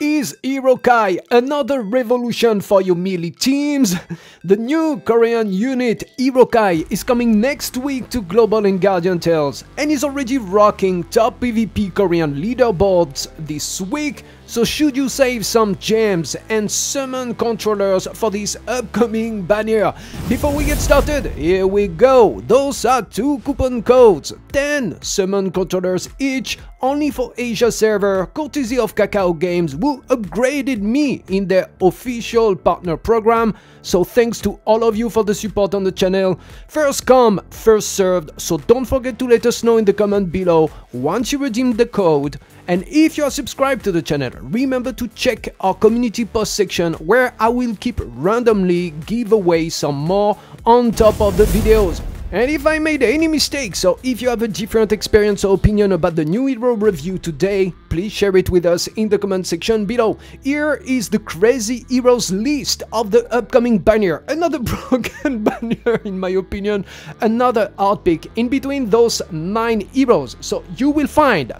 is Irokai, another revolution for your melee teams. The new Korean unit Irokai is coming next week to Global and Guardian Tales and is already rocking top PvP Korean leaderboards this week, so should you save some gems and summon controllers for this upcoming banner? Before we get started, here we go! Those are two coupon codes, 10 summon controllers each, only for Asia server, courtesy of Kakao Games, who upgraded me in their official partner program, so thanks to all of you for the support on the channel. First come, first served, so don't forget to let us know in the comment below once you redeem the code. And if you are subscribed to the channel, remember to check our community post section where I will keep randomly give away some more on top of the videos. And if I made any mistakes, or if you have a different experience or opinion about the new Hero review today, please share it with us in the comment section below. Here is the crazy heroes list of the upcoming banner. Another broken banner in my opinion, another hard pick in between those 9 heroes. So you will find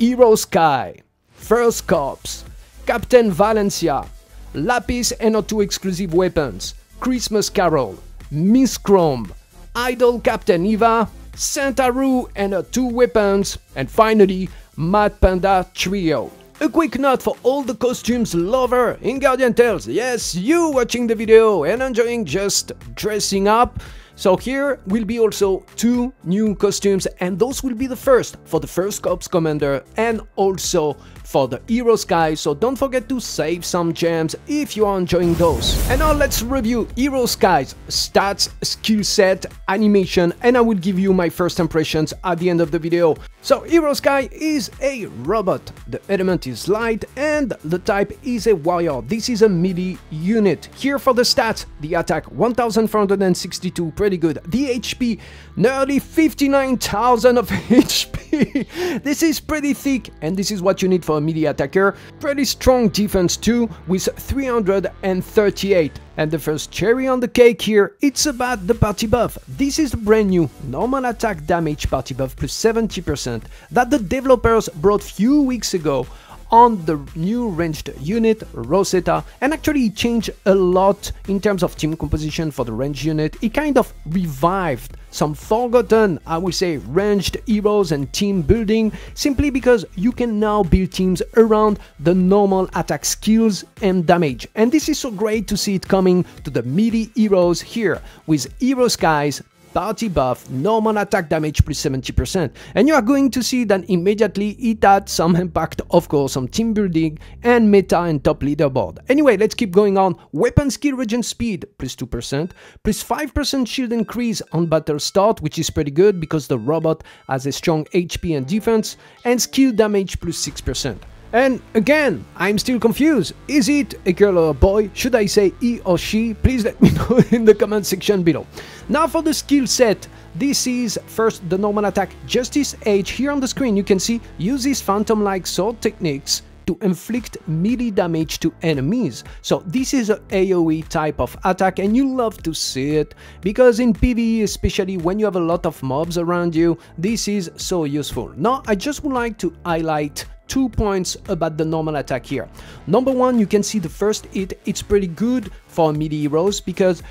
H.E.R.O.S. KAI, First Corps, Captain Valencia, Lapis and O2 exclusive weapons, Christmas Carol, Miss Chrome, Idol Captain Eva, Santa Rue and O2 weapons, and finally Mad Panda Trio. A quick note for all the costumes lover in Guardian Tales, yes, you watching the video and enjoying just dressing up. So here will be also 2 new costumes, and those will be the first for the First Corps Commander and also for the H.E.R.O.S. KAI, so don't forget to save some gems if you are enjoying those. And now let's review H.E.R.O.S. KAI's stats, skill set, animation, and I will give you my first impressions at the end of the video. So H.E.R.O.S. KAI is a robot, the element is light and the type is a warrior. This is a melee unit. Here for the stats, the attack 1462, pretty good. The HP, nearly 59,000 of HP. This is pretty thick and this is what you need for a melee attacker. Pretty strong defense too, with 338. And the first cherry on the cake here, it's about the party buff. This is the brand new normal attack damage party buff plus 70% that the developers brought few weeks ago on the new ranged unit Rosetta, and actually it changed a lot in terms of team composition for the ranged unit. It kind of revived some forgotten, I would say, ranged heroes and team building, simply because you can now build teams around the normal attack skills and damage, and this is so great to see it coming to the melee heroes here with H.E.R.O.S. KAI's party buff, normal attack damage plus 70%, and you are going to see that immediately it had some impact, of course, on team building and meta and top leaderboard. Anyway, let's keep going on. Weapon skill regen speed plus 2%, plus 5% shield increase on battle start, which is pretty good because the robot has a strong HP and defense, and skill damage plus 6%. And again, I'm still confused. Is it a girl or a boy? Should I say he or she? Please let me know in the comment section below. Now for the skill set. This is first the normal attack Justice Age. Here on the screen you can see uses phantom-like sword techniques to inflict melee damage to enemies. So this is an AoE type of attack and you love to see it, because in PvE, especially when you have a lot of mobs around you, this is so useful. Now I just would like to highlight 2 points about the normal attack here. Number 1, you can see the first hit, it's pretty good for melee heroes because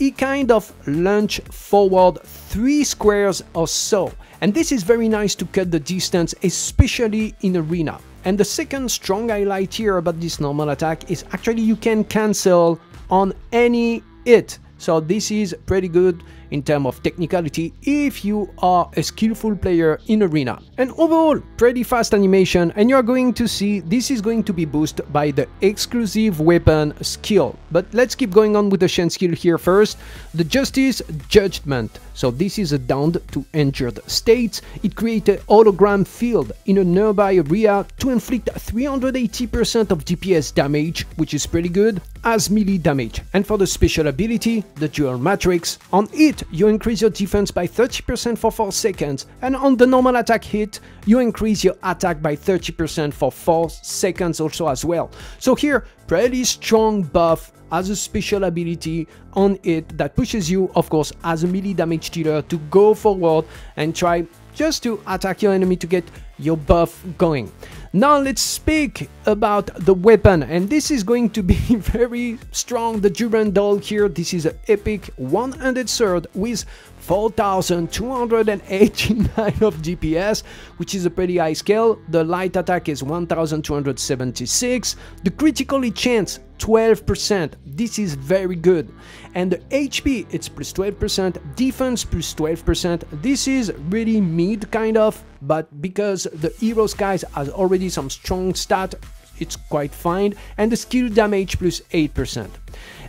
he kind of lunge forward 3 squares or so, and this is very nice to cut the distance, especially in arena. And the second strong highlight here about this normal attack is actually you can cancel on any hit. So this is pretty good in terms of technicality if you are a skillful player in arena. And overall, pretty fast animation, and you're going to see this is going to be boosted by the exclusive weapon skill. But let's keep going on with the Shen skill here first. The Justice Judgment. So this is a downed to injured state. It creates a hologram field in a nearby area to inflict 380% of DPS damage, which is pretty good, as melee damage. And for the special ability, the Dual Matrix, on it you increase your defense by 30% for 4 seconds, and on the normal attack hit you increase your attack by 30% for 4 seconds also as well. So here, pretty strong buff as a special ability on it that pushes you, of course, as a melee damage dealer to go forward and try just to attack your enemy to get your buff going. Now let's speak about the weapon, and this is going to be very strong, the Durandal here. This is an epic 100 sword with 4,289 of DPS, which is a pretty high scale. The light attack is 1,276. The critical hit chance 12%. This is very good. And the HP, it's plus 12%, defense plus 12%. This is really mid kind of, but because the H.E.R.O.S. KAI has already some strong stat, it's quite fine. And the skill damage plus 8%.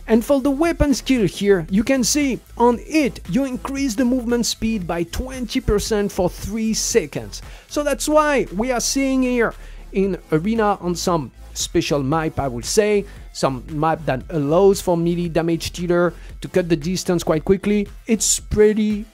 And for the weapon skill here, you can see on it, you increase the movement speed by 20% for 3 seconds. So that's why we are seeing here in Arena on some special map, I would say, some map that allows for melee damage dealer to cut the distance quite quickly. It's pretty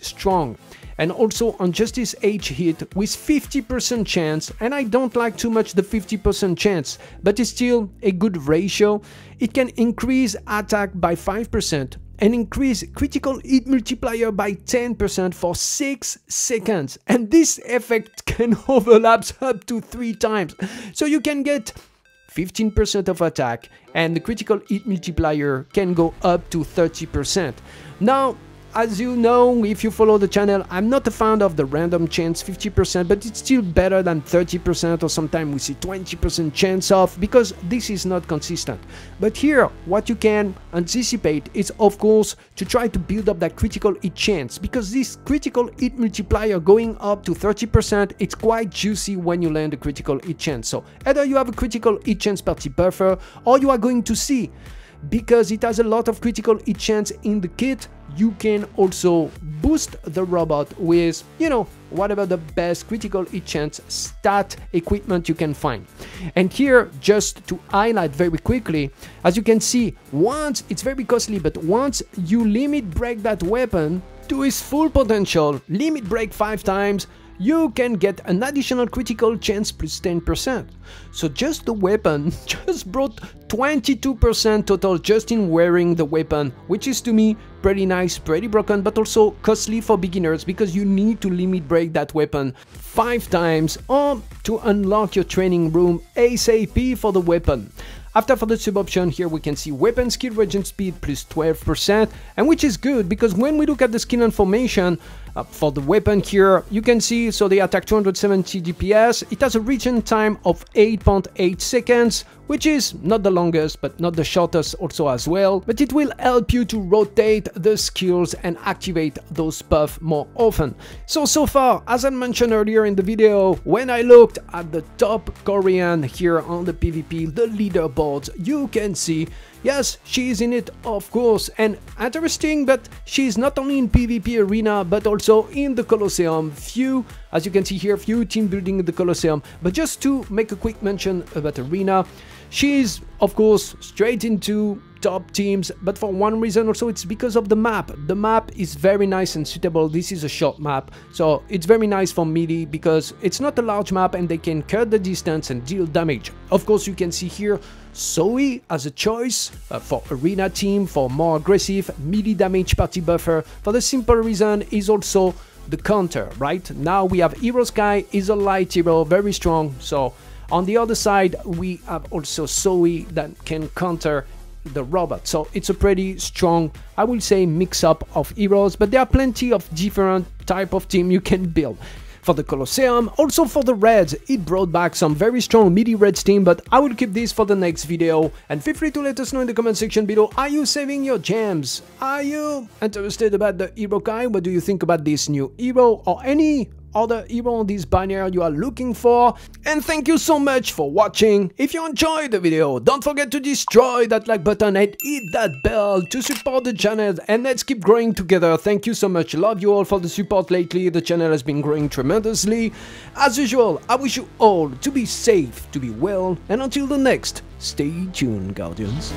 strong. And also on Justice Age hit with 50% chance, and I don't like too much the 50% chance, but it's still a good ratio. It can increase attack by 5% and increase critical hit multiplier by 10% for 6 seconds. And this effect can overlap up to 3 times. So you can get 15% of attack, and the critical hit multiplier can go up to 30%. Now, as you know, if you follow the channel, I'm not a fan of the random chance 50%, but it's still better than 30%, or sometimes we see 20% chance off, because this is not consistent. But here, what you can anticipate is, of course, to try to build up that critical hit chance, because this critical hit multiplier going up to 30%, it's quite juicy when you land a critical hit chance. So either you have a critical hit chance party buffer, or you are going to see, because it has a lot of critical hit chance in the kit, you can also boost the robot with, you know, whatever the best critical hit chance stat equipment you can find. And here, just to highlight very quickly, as you can see, once it's very costly, but once you limit break that weapon to its full potential, limit break 5 times, you can get an additional critical chance plus 10%. So just the weapon just brought 22% total just in wearing the weapon, which is to me pretty nice, pretty broken, but also costly for beginners, because you need to limit break that weapon 5 times or to unlock your training room ASAP for the weapon. After for the sub option, here we can see weapon skill regen speed plus 12%, and which is good, because when we look at the skill information for the weapon here, you can see, so they attack 270 DPS, it has a regen time of 8.8 seconds, which is not the longest, but not the shortest also as well, but it will help you to rotate the skills and activate those buffs more often. So far, as I mentioned earlier in the video, when I looked at the top Korean here on the PvP, the leaderboards, you can see, yes, she is in it, of course, and interesting, but she is not only in PvP arena, but also in the Colosseum. Few, as you can see here, few team building in the Colosseum, but just to make a quick mention about arena, she is, of course, straight into top teams, but for one reason also, it's because of the map. The map is very nice and suitable. This is a short map, so it's very nice for melee because it's not a large map and they can cut the distance and deal damage. Of course, you can see here Zoe as a choice for arena team, for more aggressive melee damage party buffer, for the simple reason is also the counter, right? Now we have H.E.R.O.S. KAI is a light hero, very strong, so on the other side we have also Zoe that can counter the robot. So it's a pretty strong, I would say, mix up of heroes, but there are plenty of different type of team you can build. For the Colosseum, also for the Reds, it brought back some very strong melee Reds team, but I will keep this for the next video. And feel free to let us know in the comment section below, are you saving your gems? Are you interested about the Irokai? What do you think about this new hero or any other hero on this banner you are looking for? And thank you so much for watching. If you enjoyed the video, don't forget to destroy that like button and hit that bell to support the channel, and let's keep growing together. Thank you so much, love you all for the support lately. The channel has been growing tremendously. As usual, I wish you all to be safe, to be well, and until the next, stay tuned, Guardians.